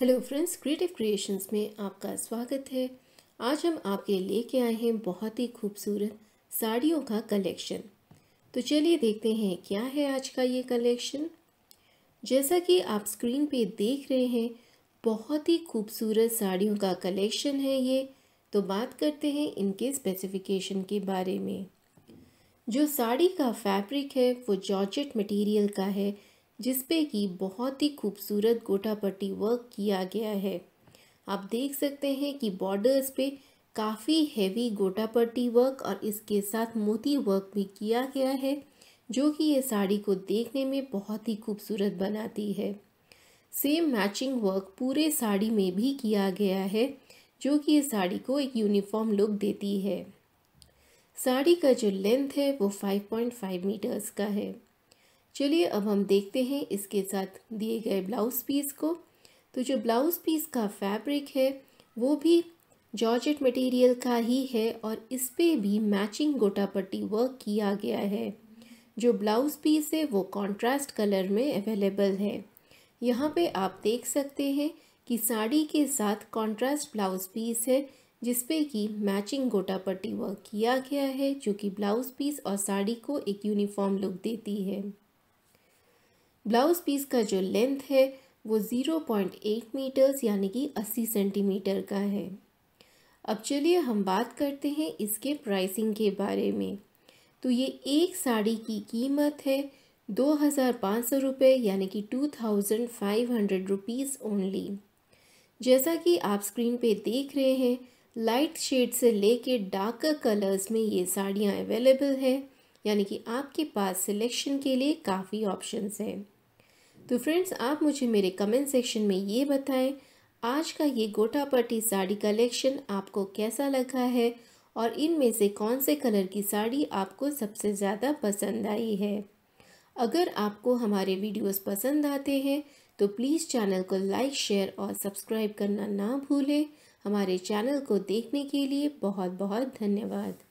Hello friends, creative creations में आपका स्वागत है। आज हम आपके लेके आए हैं बहुत ही खूबसूरत साड़ियों का कलेक्शन। तो चलिए देखते हैं क्या है आज का ये कलेक्शन। जैसा कि आप स्क्रीन पे देख रहे हैं, बहुत ही खूबसूरत साड़ियों का कलेक्शन है ये। तो बात करते हैं इनके स्पेसिफिकेशन के बारे में। जो साड़ी का फैब्रिक है वो जॉर्जेट मटीरियल का है, जिसपे कि बहुत ही खूबसूरत गोटा पट्टी वर्क किया गया है। आप देख सकते हैं कि बॉर्डर्स पे काफ़ी हेवी गोटा पट्टी वर्क और इसके साथ मोती वर्क भी किया गया है, जो कि ये साड़ी को देखने में बहुत ही खूबसूरत बनाती है। सेम मैचिंग वर्क पूरे साड़ी में भी किया गया है, जो कि ये साड़ी को एक यूनिफॉर्म लुक देती है। साड़ी का जो लेंथ है वो 5.5 मीटर्स का है। चलिए अब हम देखते हैं इसके साथ दिए गए ब्लाउज़ पीस को। तो जो ब्लाउज़ पीस का फैब्रिक है वो भी जॉर्जेट मटेरियल का ही है और इस पे भी मैचिंग गोटा पट्टी वर्क किया गया है। जो ब्लाउज़ पीस है वो कॉन्ट्रास्ट कलर में अवेलेबल है। यहाँ पे आप देख सकते हैं कि साड़ी के साथ कॉन्ट्रास्ट ब्लाउज़ पीस है, जिसपे कि मैचिंग गोटा पट्टी वर्क किया गया है, जो कि ब्लाउज़ पीस और साड़ी को एक यूनिफॉर्म लुक देती है। ब्लाउज़ पीस का जो लेंथ है वो 0.8 मीटर्स यानी कि 80 सेंटीमीटर का है। अब चलिए हम बात करते हैं इसके प्राइसिंग के बारे में। तो ये एक साड़ी की कीमत है 2500 रुपये यानी कि 2500 रुपीज़ ओनली। जैसा कि आप स्क्रीन पे देख रहे हैं, लाइट शेड से लेके डार्कर कलर्स में ये साड़ियाँ अवेलेबल है, यानी कि आपके पास सिलेक्शन के लिए काफ़ी ऑप्शंस हैं। तो फ्रेंड्स, आप मुझे मेरे कमेंट सेक्शन में ये बताएं आज का ये गोटा पट्टी साड़ी कलेक्शन आपको कैसा लगा है और इनमें से कौन से कलर की साड़ी आपको सबसे ज़्यादा पसंद आई है। अगर आपको हमारे वीडियोस पसंद आते हैं तो प्लीज़ चैनल को लाइक, शेयर और सब्सक्राइब करना ना भूलें। हमारे चैनल को देखने के लिए बहुत बहुत धन्यवाद।